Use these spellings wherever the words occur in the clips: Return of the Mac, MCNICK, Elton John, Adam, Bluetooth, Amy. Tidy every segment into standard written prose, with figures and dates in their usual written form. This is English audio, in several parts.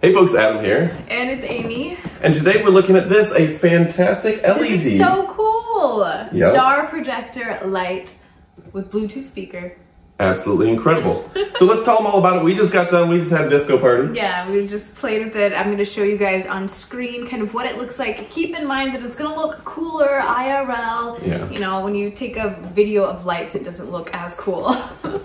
Hey folks, Adam here. And it's Amy. And today we're looking at this, a fantastic LED. This is so cool! Yep. Star projector light with Bluetooth speaker. Absolutely incredible. So let's tell them all about it. We just had a disco party. Yeah, we just played with it. I'm going to show you guys on screen kind of what it looks like. Keep in mind that it's going to look cooler IRL. Yeah. You know, when you take a video of lights, it doesn't look as cool.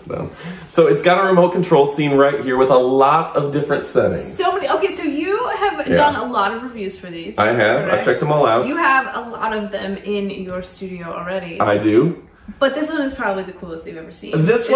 No. So it's got a remote control scene right here with a lot of different settings. So many. Okay, so you have done a lot of reviews for these. I have. Correct? I've checked them all out. You have a lot of them in your studio already. I do. But this one is probably the coolest they've ever seen. This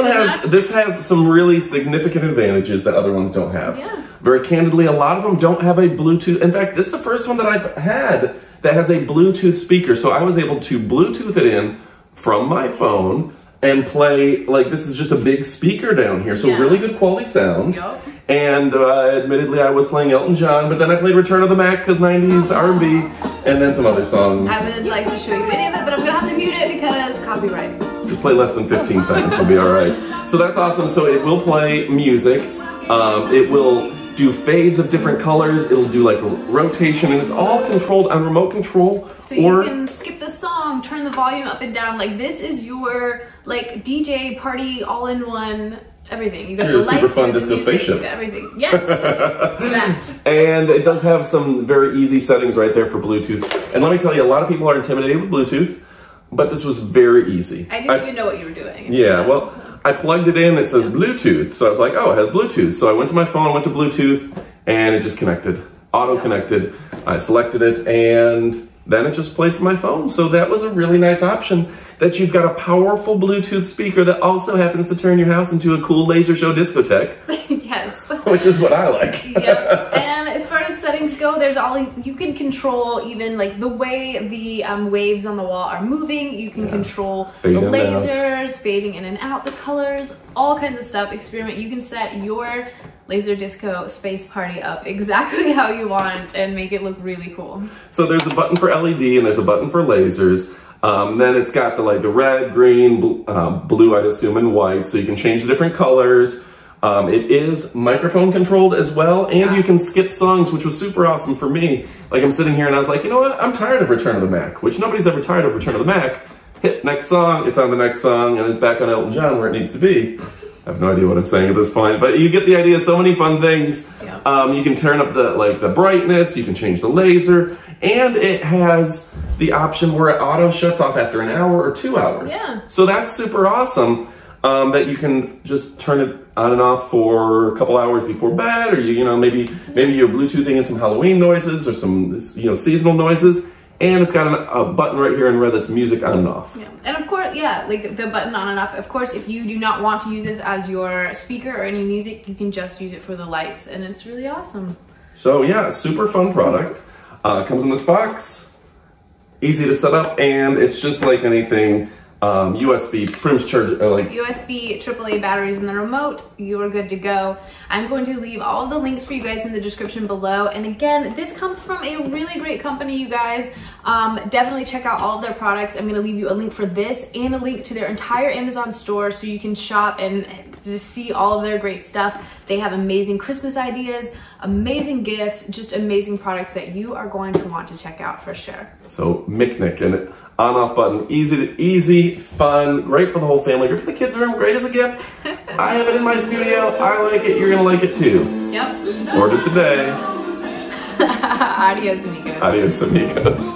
has some really significant advantages that other ones don't have. Yeah. Very candidly, a lot of them don't have a Bluetooth. In fact, this is the first one that I've had that has a Bluetooth speaker. So I was able to Bluetooth it in from my phone and play, like, this is just a big speaker down here. So really good quality sound. Yep. And admittedly, I was playing Elton John, but then I played Return of the Mac because 90s R&B, and then some other songs. I would like to show you any of it, but I'm going to have to mute it because copyright. Just play less than 15 seconds, it'll be all right. So that's awesome. So it will play music. It will do fades of different colors. It'll do like rotation, and it's all controlled on remote control. So you can skip the song, turn the volume up and down. Like, this is your like DJ party all-in-one. Everything. You got the lights, super fun disco spaceship. Everything. Yes. That. And it does have some very easy settings right there for Bluetooth. And let me tell you, a lot of people are intimidated with Bluetooth, but this was very easy. I didn't even know what you were doing. Yeah. Well, I plugged it in. It says Bluetooth. So I was like, oh, it has Bluetooth. So I went to my phone, went to Bluetooth, and it just connected. Auto connected. I selected it, and then it just played from my phone. So that was a really nice option, that you've got a powerful Bluetooth speaker that also happens to turn your house into a cool laser show discotheque. Yes. Which is what I like. Yep. And as far as settings go, there's all these, you can control even like the way the waves on the wall are moving. You can control the lasers fading in and out, the colors, all kinds of stuff. Experiment. You can set your laser disco space party up exactly how you want and make it look really cool. So there's a button for LED and there's a button for lasers. Then it's got the red, green, blue, I'd assume, and white. So you can change the different colors. It is microphone controlled as well. And you can skip songs, which was super awesome for me. Like, I'm sitting here and I was like, you know what? I'm tired of Return of the Mac, which nobody's ever tired of Return of the Mac. Hit next song, it's on the next song, and it's back on Elton John where it needs to be. I have no idea what I'm saying at this point, but you get the idea. So many fun things. Yeah. You can turn up the brightness, you can change the laser, and it has the option where it auto shuts off after an hour or 2 hours. Yeah. So that's super awesome that you can just turn it on and off for a couple hours before bed, or you know maybe you're Bluetoothing in some Halloween noises or some seasonal noises. And it's got a button right here in red that's music on and off. Yeah. And of course, like the button on and off. Of course, if you do not want to use this as your speaker or any music, you can just use it for the lights, and it's really awesome. So yeah, super fun product. Comes in this box, easy to set up, and it's just like anything. USB, pretty much charge, USB, AAA batteries in the remote, you are good to go. I'm going to leave all the links for you guys in the description below. And again, this comes from a really great company, you guys. Definitely check out all of their products. I'm going to leave you a link for this and a link to their entire Amazon store so you can shop and just see all of their great stuff. They have amazing Christmas ideas, amazing gifts, just amazing products that you are going to want to check out for sure. So MCNICK, and it on-off button, easy, fun, great for the whole family, great for the kids' room, great as a gift. I have it in my studio. I like it. You're gonna like it too. Yep. Order today. Adios, amigos. Adios, amigos.